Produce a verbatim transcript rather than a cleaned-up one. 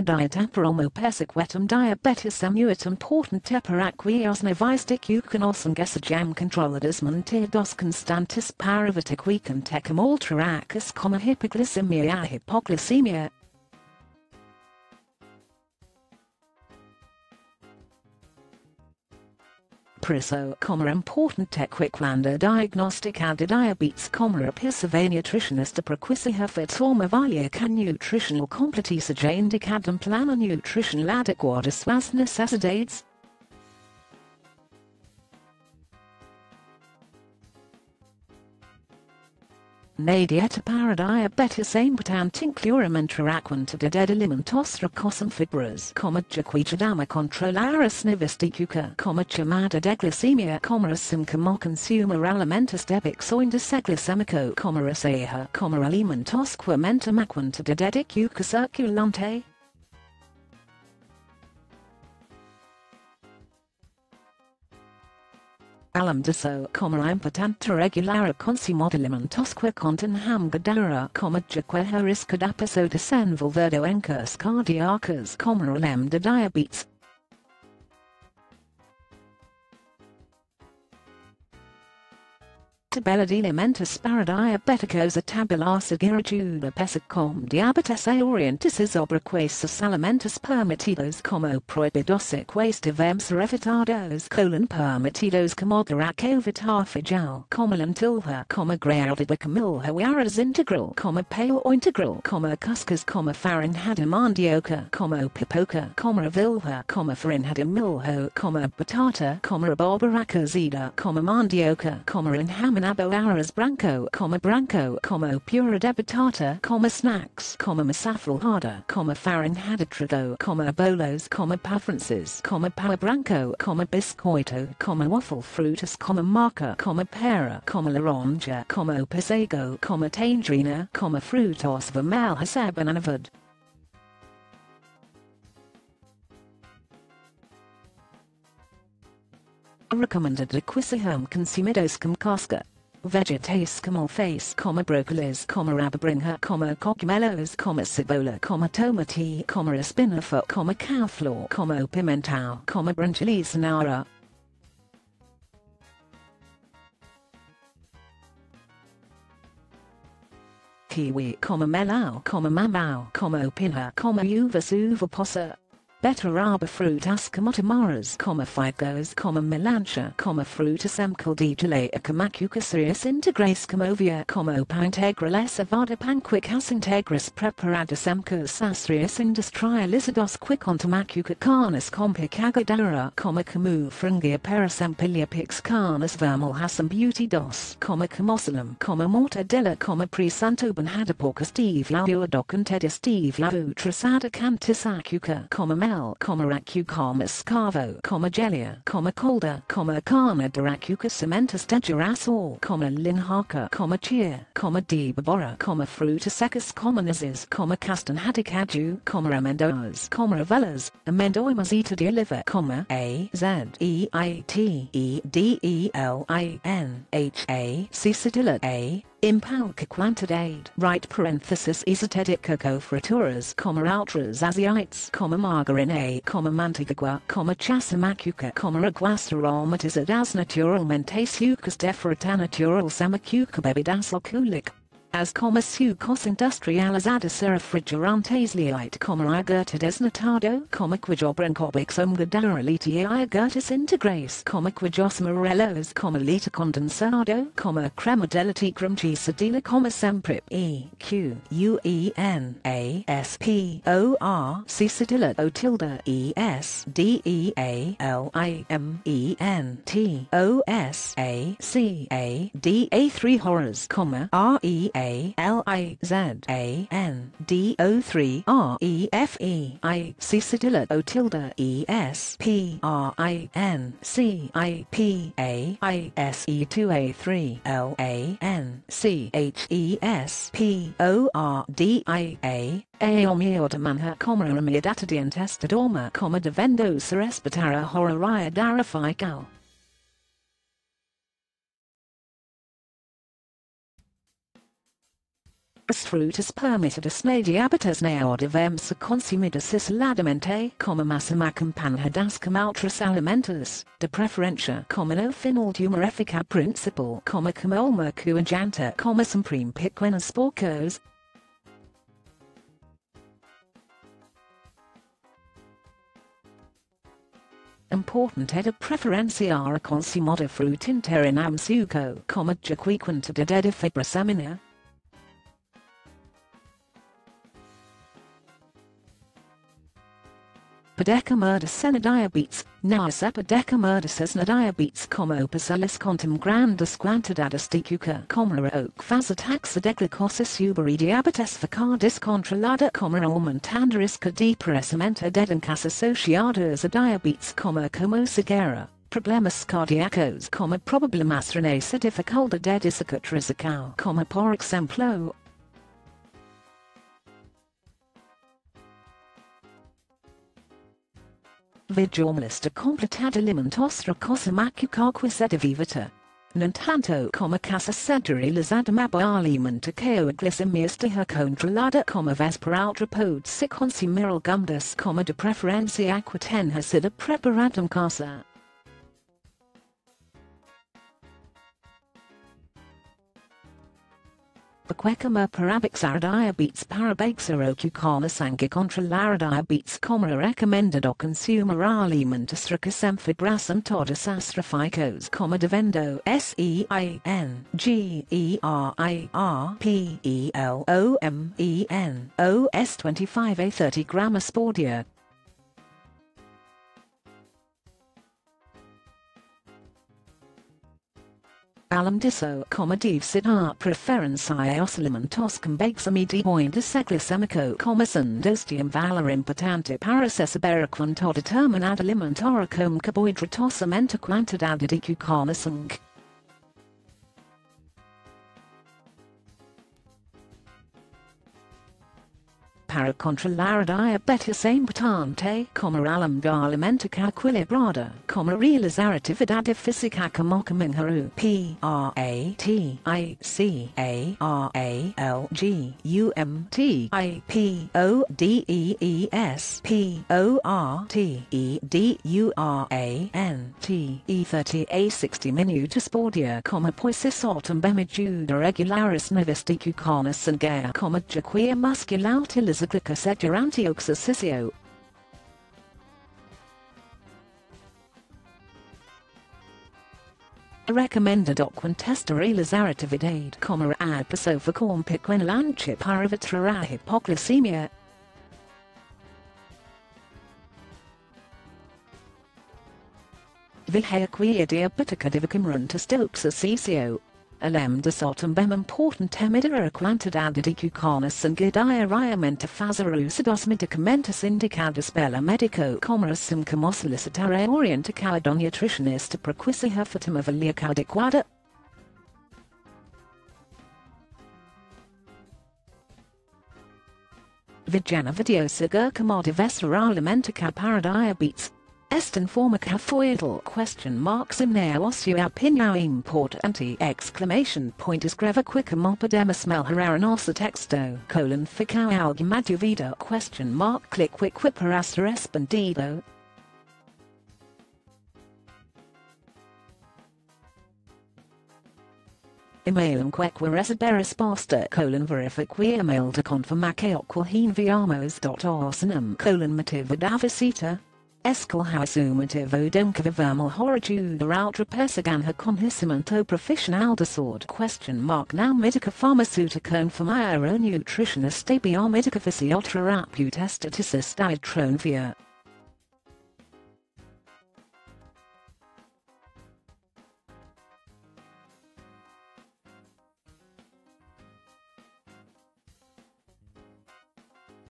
dietaparum opesiquetum diabetes annuitum portantepar aqueos nevistic euconosum gesajam controlidisman teodos constantis paravitic weekam tecum ultraacus comma hipoglicemia hipoglycemia. Priso, comma important equiquander diagnostic ad diabetes, comma episavania nutritionista proquisia forma valiaca nutritional completisa jandicadum plana nutrition adequatus as necessitates. Nadieta paradiabetis amputant inclurum interaquanta dedelimentos racosum fibras, comma jaquijadama controlaris nivisticuca, comma chamada deglicemia, comma asim comma consumer alimentus debixo índiceglicêmico, comma aseha, comma alimentos quamentum aquanta dededicuca circulante. Alum diso, comma impotanta regulara consumod alimentosque contin hamgadara, comma jaqueha riscadapiso desenvol verdo encurs cardiacas, comma alem de diabetes. Tabella de alimentus paradiabeticos a tabula segirituda pesicom diabetes aorientis is obraquasus alimentus permitidos como prohibidos equestivems refitados colon permitidos comoderac ovitar fijal comalan tilha coma grealdiba camilha waras integral coma pale integral coma cuscas coma farinhadam andioca coma pipoca coma vilha coma farinhadam milho coma batata coma barbaracazida coma mandioca coma inhamin Aras branco, comma branco, comma pura debitata, comma snacks, comma masafral harda, comma farin hadatrigo, comma bolos, comma preferences, comma power branco, comma biscoito, comma waffle fruitus, comma marca, comma pera, comma laranja, comma pisago, comma tangerina, comma fruitos vermel hasabananavid. Recommended equisihum consumidos cum casca. Vegetais cum alface, comma brocolis, comma rababrinha, comma cogumelos, comma cebola, comma tomati, comma espinafa, comma cauliflower, comma pimentao, comma branchilis nara. Kiwi, comma melao, comma mamao, comma pinha, comma uvas uva possa. Beterraba frutas como tamaras, comma figos, comma melancha, comma frutas emcaldidulea, comma cucaceus integrais comovia, comma pintegrales avada panquicas integris preparadus emcus asrius industrializados quicontum acuca carnis compicagadara, comma camu frangia perisempilia pix carnis vermal hasum beautidos, comma camosilum, comma mortadella, comma presantoban hadaporcus divlaudocantedis divlautrasada cantis acuca, comma comma racu, comma scavo, comma gelia, comma colda, comma carna deracuca cementus degerasor, comma linhaca, comma cheer, comma debabora, comma frutasecus, comma nizes, comma castanhadicadu, comma amendoas, comma avellas, amendoimas eta de oliva, comma a z e i t e d e l i n h a c citilla a impalca quantidade, right parenthesis isotedic cocoa frituras, comma outras asiates, comma margarine a, comma mantigua, comma chasamacuca, comma aguasaromatizad as naturalmente sucas defrata natural samacuca bebidas alcoolic. As comma sucos industriales adis refrigerantes liite, comma iogurtides natado, comma quijobrancobics omgadaraeliti iogurtis integrais, comma quijos morellos, comma lita condensado, comma cremodeliti crumchisadila, comma semprip e q u e n a s p o r c citilla o tilde e s d e a l i m e n t o s a c a d a three horrors, comma r e a L I Z A N D O three R E F E I C citilla o tilde E S P R I N C I P A I S E two A three L A N C H E S P O R D I A Aomiodamanha, comma amiadatadientestadorma, comma devendo serespatara horaria darafical. As frutas permitidas nadiabitas neodivemsa consumidas isladamente como massam acompanhadas com outras alimentas, de preferência como no final de uma refeição principal como como uma cua janta como sempre pequenas porcos. Important é de preferência a consumada fruta inteira nam suco como de quantidade de fibra semina. Pedecamerdus na diabetes, nas epidecamerdus na diabetes como pesalis quantum grandes quantidades de cuca como roque faz ataxa de glicose sobre diabetes ficardes controlada como aumentando risco de pressamento de doenças associadas a diabetes como como cegueira, problemas cardíacos como problemas renais e dificuldade de cicatrizar como por exemplo. Vejamos a completar alimentos ricos em açúcares e de vívita. No entanto, como caça centralizada mab alimenta que a glicemia está controlada como vez por outra pode-se consumir algumas como de preferência que tenha sido preparada em casa. Bequecama parabaxar diabetes parabaxar o cucala sangue controlar diabetes como recomended o consumer alimentos ricos em fibrasam todas as refeições como devendo S E I N G E R I R P E L O M E N O S twenty-five to thirty gramas por dia. Além disso, como deve-se dar preferência aos alimentos com bexame de índiceglicêmico glicêmico como sendo de um valor importante para se saber quanto determinado alimentar como carboidratos aumenta a quantidade de cuca no sangue. Para controlar a diabetes é importante comer alimento equilibrado, como realizar atividade física como caminhar o praticar caminhar o P R A T I C A R A L G U M T I P O D E E S P O R T E D U R A N T E thirty a sixty minutos por dia como pois sortem bemejuda regulares neves de cuca no sangue como jaquia muscular utiliza glicose durante o exercício. Recomendado quanto realizar atividade como a pessoa com pequeno lanche para evitar a hipoglicemia. Veja que a diabética deve começar do exercício. Além disso, também importante é medir a quantidade de cuca no sangue diariamente fazer uso dos medicamentos indicados pelo médico como assim como solicitar e orientar a nutricionista para que seja feita uma avaliação adequada. Veja no vídeo seguinte como deve ser alimentar para diabetes. Esta informa que foi idle question marks in there was your opinion importante exclamation point escreva quick como podemos melhorar nosso texto colon ficar alguma dúvida question mark click quick quick para ser respondido. E-mail que recebe resposta colon verifique e-mail de confirmar que o que enviamos .orsenum colon motivo da visita. Escolhas o motivo de que vamos ajudar outra pessoa ganha conhecimento profissional da saúde question mark na médica farmacêutica infirmeira nutricionista e biomédica fisioterapeuta esteticista e tronvia.